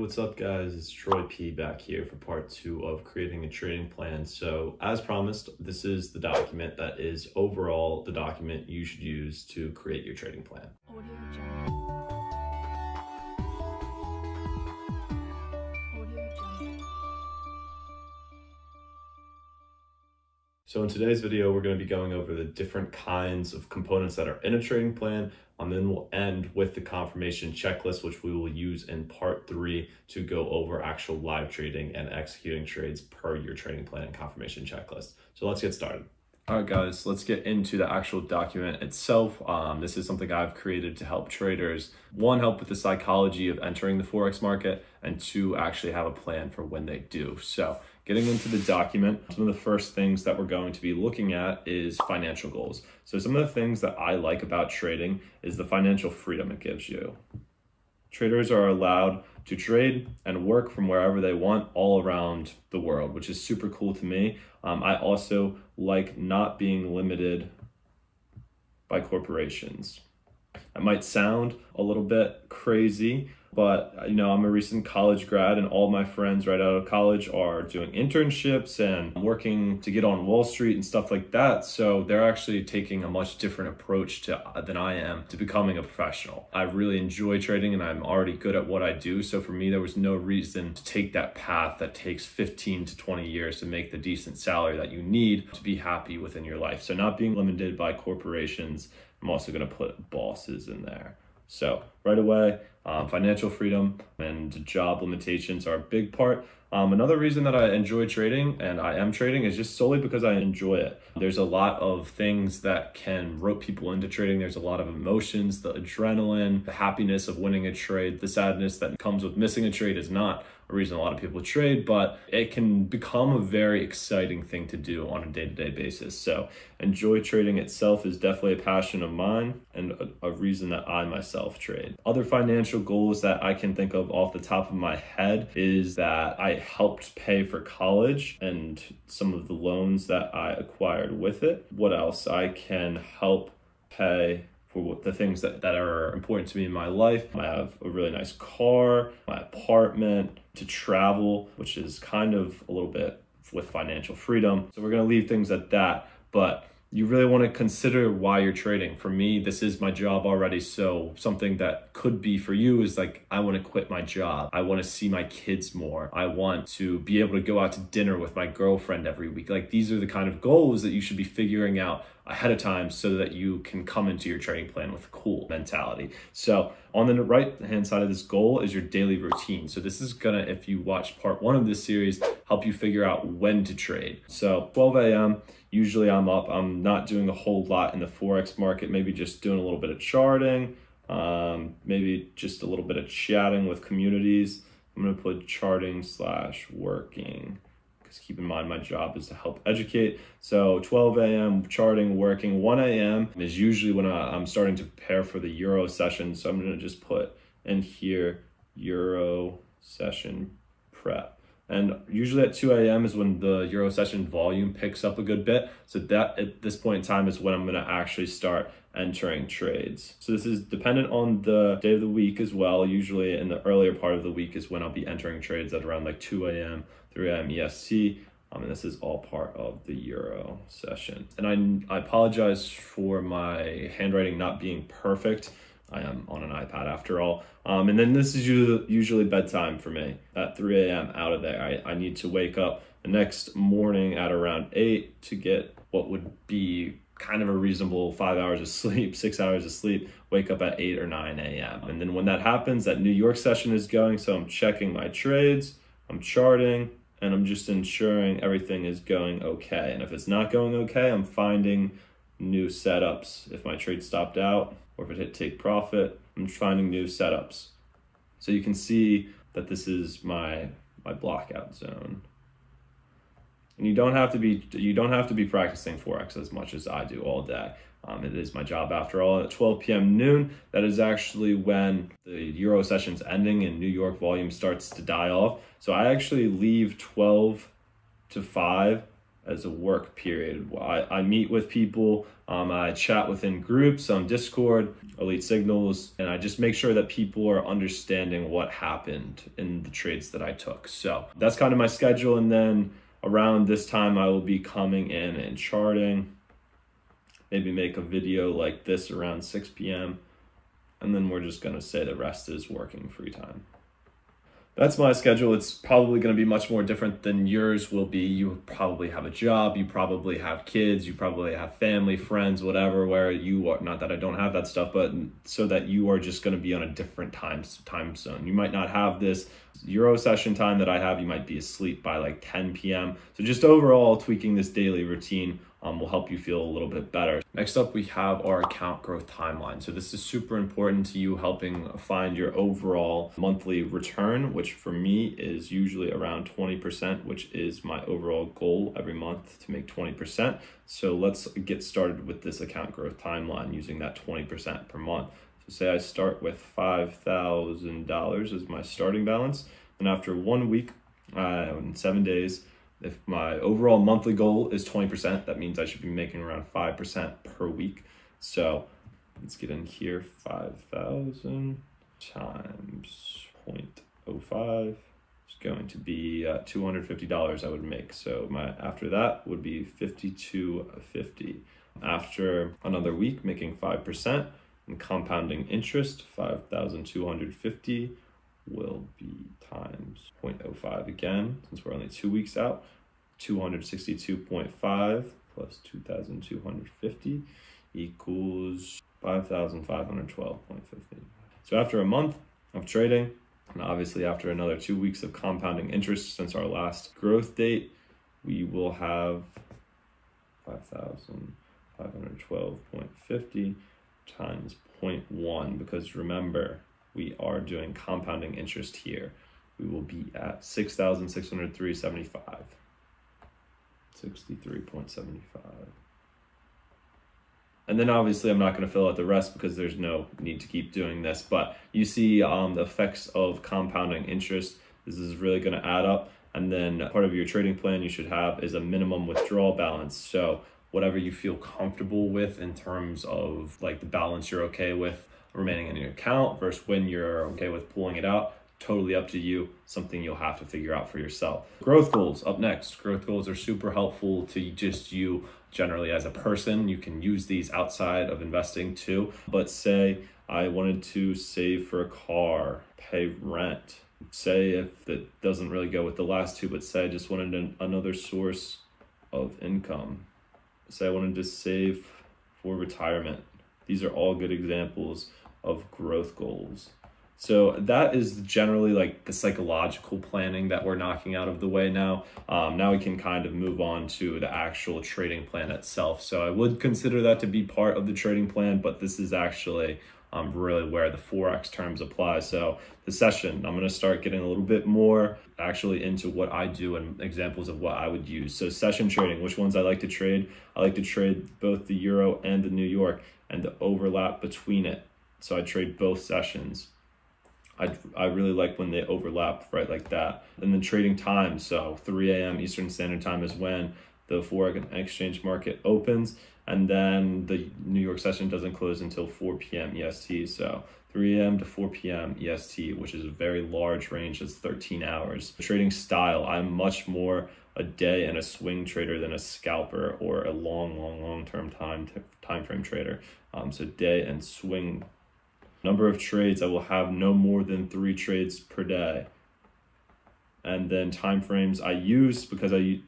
What's up, guys? It's Troy P back here for part two of creating a trading plan. So as promised, this is the document that is overall the document you should use to create your trading plan. So in today's video, we're going to be going over the different kinds of components that are in a trading plan, and then we'll end with the confirmation checklist, which we will use in part three to go over actual live trading and executing trades per your trading plan and confirmation checklist. So let's get started. All right, guys, let's get into the actual document itself. This is something I've created to help traders, one, help with the psychology of entering the Forex market, and two, actually have a plan for when they do. So getting into the document, some of the first things that we're going to be looking at is financial goals. So some of the things that I like about trading is the financial freedom it gives you. Traders are allowed to trade and work from wherever they want all around the world, which is super cool to me. I also like not being limited by corporations. That might sound a little bit crazy, but you know, I'm a recent college grad and all my friends right out of college are doing internships and working to get on Wall Street and stuff like that. So they're actually taking a much different approach than I am to becoming a professional. I really enjoy trading and I'm already good at what I do. So for me, there was no reason to take that path that takes 15 to 20 years to make the decent salary that you need to be happy within your life. So not being limited by corporations. I'm also going to put bosses in there. So right away, financial freedom and job limitations are a big part. Another reason that I enjoy trading and I am trading is just solely because I enjoy it. There's a lot of things that can rope people into trading. There's a lot of emotions, the adrenaline, the happiness of winning a trade, the sadness that comes with missing a trade is not a reason a lot of people trade, but it can become a very exciting thing to do on a day-to-day basis. So enjoy trading itself is definitely a passion of mine and a reason that I myself trade. Other financial goals that I can think of off the top of my head is that I helped pay for college and some of the loans that I acquired with it. What else? I can help pay for the things that are important to me in my life. I have a really nice car, my apartment, to travel, which is kind of a little bit with financial freedom. So we're going to leave things at that, but you really want to consider why you're trading. For me, this is my job already. So something that could be for you is like, I want to quit my job. I want to see my kids more. I want to be able to go out to dinner with my girlfriend every week. Like, these are the kind of goals that you should be figuring out ahead of time so that you can come into your trading plan with a cool mentality. So on the right hand side of this goal is your daily routine. So this is gonna, if you watch part one of this series, help you figure out when to trade. So 12 a.m. usually I'm up. I'm not doing a whole lot in the Forex market, maybe just doing a little bit of charting, maybe just a little bit of chatting with communities. I'm gonna put charting / working. Keep in mind, my job is to help educate. So 12 a.m. charting, working. 1 a.m. is usually when I'm starting to prepare for the Euro session. So I'm going to just put in here, Euro session prep. And usually at 2 a.m. is when the Euro session volume picks up a good bit. So that at this point in time is when I'm going to actually start entering trades. So this is dependent on the day of the week as well. Usually in the earlier part of the week is when I'll be entering trades at around like 2 a.m., 3 a.m. EST. And this is all part of the Euro session. And I apologize for my handwriting not being perfect. I am on an iPad after all. And then this is usually bedtime for me at 3 a.m. out of there. I need to wake up the next morning at around 8 to get what would be kind of a reasonable 5 hours of sleep, 6 hours of sleep, wake up at 8 or 9 a.m. And then when that happens, that New York session is going. So I'm checking my trades, I'm charting, and I'm just ensuring everything is going okay. And if it's not going okay, I'm finding new setups. If my trade stopped out, or if it hit take profit, I'm finding new setups. So you can see that this is my blockout zone. And you don't have to be practicing Forex as much as I do all day. It is my job after all. At 12 p.m. noon, that is actually when the Euro session's ending and New York volume starts to die off. So I actually leave 12 to 5 as a work period. I meet with people, I chat within groups on Discord, Elite Signals, and I just make sure that people are understanding what happened in the trades that I took. So that's kind of my schedule. And then around this time, I will be coming in and charting, maybe make a video like this around 6 p.m. And then we're just gonna say the rest is working free time. That's my schedule. It's probably going to be much more different than yours will be. You probably have a job, you probably have kids, you probably have family, friends, whatever, where you are, not that I don't have that stuff, but so that you are just going to be on a different time zone. You might not have this Euro session time that I have. You might be asleep by like 10 p.m. So just overall tweaking this daily routine will help you feel a little bit better. Next up, we have our account growth timeline. So this is super important to you, helping find your overall monthly return, which for me is usually around 20%, which is my overall goal every month, to make 20%. So let's get started with this account growth timeline using that 20% per month. So say I start with $5,000 as my starting balance. And after 1 week and 7 days, if my overall monthly goal is 20%, that means I should be making around 5% per week. So let's get in here, 5,000 times 0.05 is going to be $250 I would make. So after that would be $52.50. After another week, making 5% and compounding interest, 5,250 will be times 0.05 again, since we're only 2 weeks out, 262.5 plus 2,250 equals 5,512.50. So after a month of trading, and obviously after another 2 weeks of compounding interest since our last growth date, we will have 5,512.50 times 0.1, because remember, we are doing compounding interest here. We will be at 6,603.75. 63.75. And then obviously I'm not going to fill out the rest because there's no need to keep doing this, but you see the effects of compounding interest. This is really going to add up. And then part of your trading plan you should have is a minimum withdrawal balance. So whatever you feel comfortable with in terms of like the balance you're okay with remaining in your account versus when you're okay with pulling it out, totally up to you, something you'll have to figure out for yourself. Growth goals up next. Growth goals are super helpful to just you generally as a person. You can use these outside of investing too, but say I wanted to save for a car, pay rent. Say if that doesn't really go with the last two, but say I just wanted another source of income. Say I wanted to save for retirement. These are all good examples of growth goals. So that is generally like the psychological planning that we're knocking out of the way now. Now we can kind of move on to the actual trading plan itself. So I would consider that to be part of the trading plan, but this is actually really where the Forex terms apply. So the session, I'm gonna start getting a little bit more actually into what I do and examples of what I would use. So session trading, which ones I like to trade. I like to trade both the Euro and the New York and the overlap between it. So I trade both sessions. I really like when they overlap right like that. And then trading time, so 3 a.m. Eastern Standard Time is when the foreign exchange market opens, and then the New York session doesn't close until 4 p.m. EST. So 3 a.m. to 4 p.m. EST, which is a very large range, it's 13 hours. Trading style, I'm much more a day and a swing trader than a scalper or a long-term time frame trader. So day and swing. Number of trades, I will have no more than 3 trades per day. And then time frames I use, because I use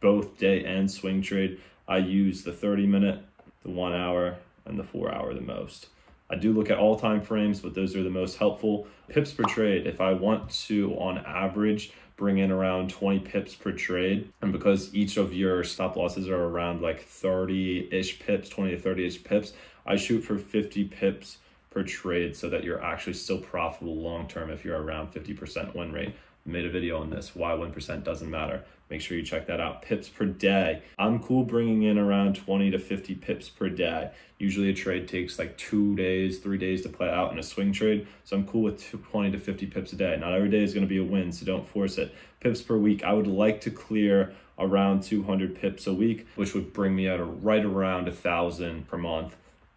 both day and swing trade, I use the 30-minute, the 1 hour, and the 4 hour the most. I do look at all time frames, but those are the most helpful. Pips per trade, if I want to, on average, bring in around 20 pips per trade. And because each of your stop losses are around like 30-ish pips, 20 to 30-ish pips, I shoot for 50 pips per trade so that you're actually still profitable long term if you're around 50% win rate. I made a video on this, why 1% doesn't matter. Make sure you check that out. Pips per day. I'm cool bringing in around 20 to 50 pips per day. Usually a trade takes like 2 days, 3 days to play out in a swing trade. So I'm cool with 20 to 50 pips a day. Not every day is going to be a win, so don't force it. Pips per week, I would like to clear around 200 pips a week, which would bring me out right around 1,000 per month.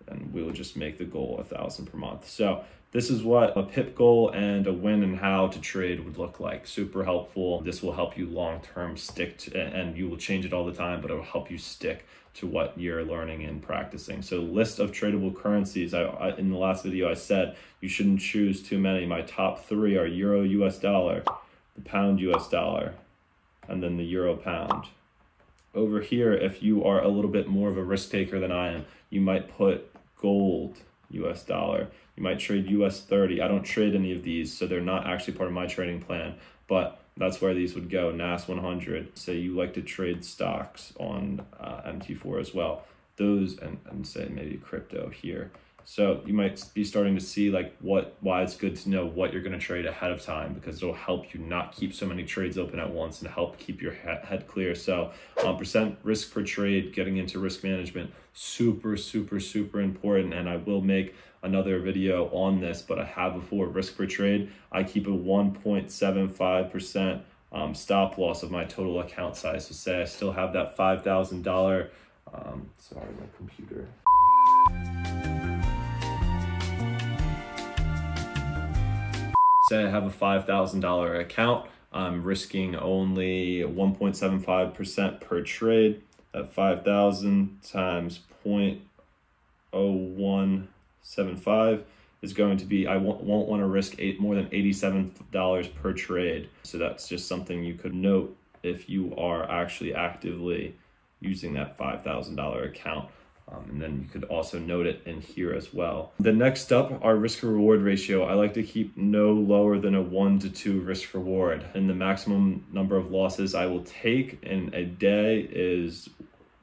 And we will just make the goal 1,000 per month. So this is what a pip goal and a win and how to trade would look like. Super helpful. This will help you long-term stick to, and you will change it all the time, but it will help you stick to what you're learning and practicing. So list of tradable currencies. In the last video, I said you shouldn't choose too many. My top three are Euro, US dollar, the pound, US dollar, and then the Euro pound. Over here, if you are a little bit more of a risk taker than I am, you might put gold, US dollar. You might trade US 30. I don't trade any of these, so they're not actually part of my trading plan, but that's where these would go. NAS 100. Say you like to trade stocks on MT4 as well. Those, and say maybe crypto here. So you might be starting to see like why it's good to know what you're going to trade ahead of time, because it'll help you not keep so many trades open at once and help keep your head clear. So percent risk per trade, getting into risk management, super, super, super important. And I will make another video on this, but I have before, risk per trade. I keep a 1.75% stop loss of my total account size. So say I still have that $5,000, sorry, my computer. Say I have a $5,000 account, I'm risking only 1.75% per trade at 5,000 times 0.0175 is going to be, I won't want to risk more than $87 per trade. So that's just something you could note if you are actually actively using that $5,000 account. And then you could also note it in here as well. The next up, our risk reward ratio. I like to keep no lower than a 1 to 2 risk reward. And the maximum number of losses I will take in a day is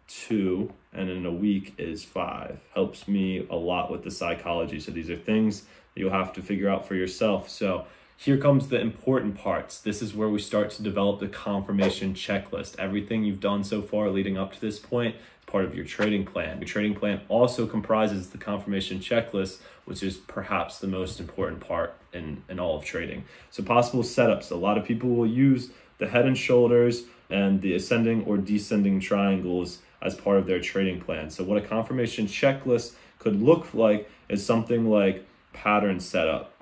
2, and in a week is 5. Helps me a lot with the psychology. So these are things that you'll have to figure out for yourself. So here comes the important parts. This is where we start to develop the confirmation checklist. Everything you've done so far leading up to this point, part of your trading plan. Your trading plan also comprises the confirmation checklist, which is perhaps the most important part in all of trading. So possible setups. A lot of people will use the head and shoulders and the ascending or descending triangles as part of their trading plan. So what a confirmation checklist could look like is something like pattern setup.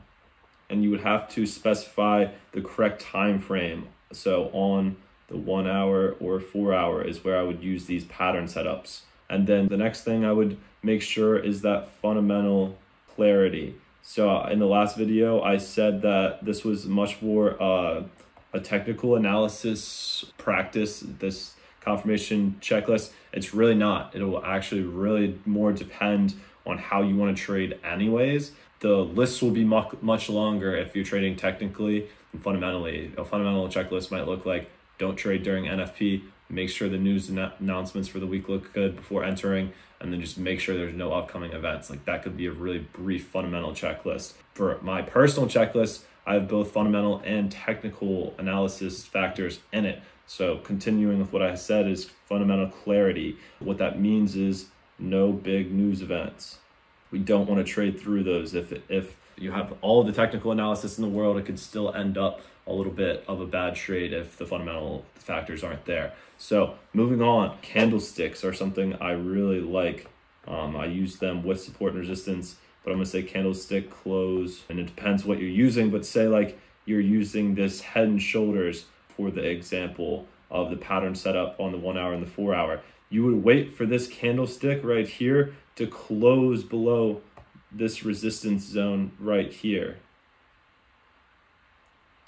And you would have to specify the correct time frame. So on the 1 hour or 4 hour is where I would use these pattern setups. And then the next thing I would make sure is that fundamental clarity. So in the last video, I said that this was much more a technical analysis practice, this confirmation checklist. It's really not. It will actually really more depend on how you want to trade anyways. The lists will be much longer if you're trading technically and fundamentally. A fundamental checklist might look like, don't trade during NFP, make sure the news announcements for the week look good before entering, and then just make sure there's no upcoming events. Like that could be a really brief fundamental checklist. For my personal checklist, I have both fundamental and technical analysis factors in it. So continuing with what I said is fundamental clarity. What that means is no big news events. We don't want to trade through those. If you have all the technical analysis in the world, it could still end up a little bit of a bad trade if the fundamental factors aren't there. So moving on, candlesticks are something I really like. I use them with support and resistance, but I'm gonna say candlestick close, and it depends what you're using, but say like you're using this head and shoulders for the example of the pattern setup on the 1 hour and the 4 hour. You would wait for this candlestick right here to close below this resistance zone right here.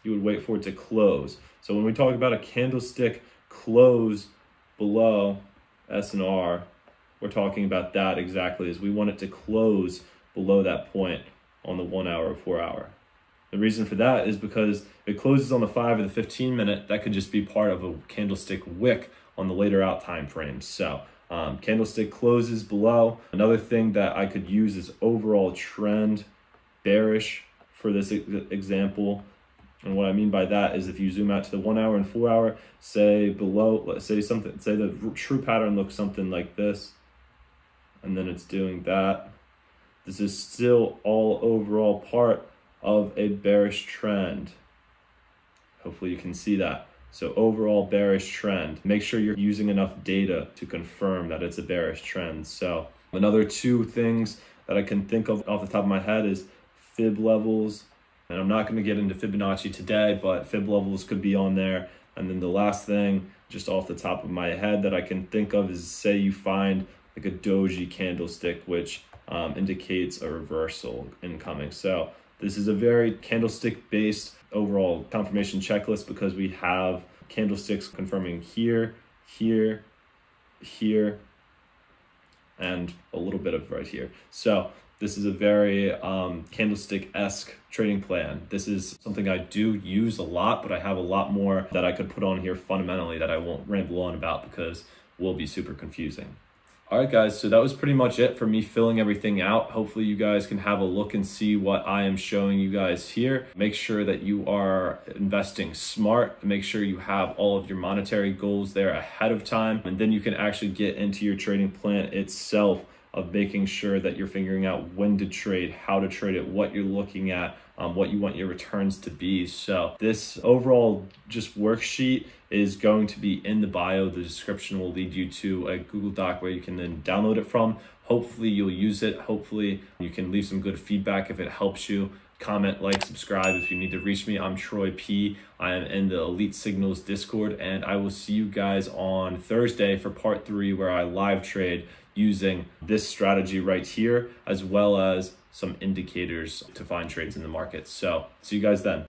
You would wait for it to close. So when we talk about a candlestick close below SNR, we're talking about that exactly, is we want it to close below that point on the 1 hour or 4 hour. The reason for that is because it closes on the 5 or the 15 minute, that could just be part of a candlestick wick on the later out time frames. So candlestick closes below. Another thing that I could use is overall trend. bearish for this example. And what I mean by that is if you zoom out to the 1 hour and 4 hour, say below, let's say something, say the true pattern looks something like this, and then it's doing that. This is still all overall part of a bearish trend. Hopefully you can see that. So overall bearish trend. Make sure you're using enough data to confirm that it's a bearish trend. So another two things that I can think of off the top of my head is fib levels. And I'm not going to get into Fibonacci today, but fib levels could be on there. And then the last thing, just off the top of my head that I can think of is, say you find like a doji candlestick, which indicates a reversal incoming. So this is a very candlestick-based overall confirmation checklist because we have candlesticks confirming here, here, here, and a little bit of right here. So this is a very candlestick-esque trading plan. This is something I do use a lot, but I have a lot more that I could put on here fundamentally that I won't ramble on about because it will be super confusing. All right, guys, so that was pretty much it for me filling everything out. Hopefully you guys can have a look and see what I am showing you guys here. Make sure that you are investing smart. Make sure you have all of your monetary goals there ahead of time. And then you can actually get into your trading plan itself of making sure that you're figuring out when to trade, how to trade it, what you're looking at, what you want your returns to be. So this overall just worksheet is going to be in the bio. The description will lead you to a Google Doc where you can then download it from. Hopefully you'll use it. Hopefully you can leave some good feedback if it helps you. Comment, like, subscribe if you need to reach me. I'm Troy P. I am in the Elite Signals Discord, and I will see you guys on Thursday for part 3 where I live trade using this strategy right here as well as some indicators to find trades in the market. So see you guys then.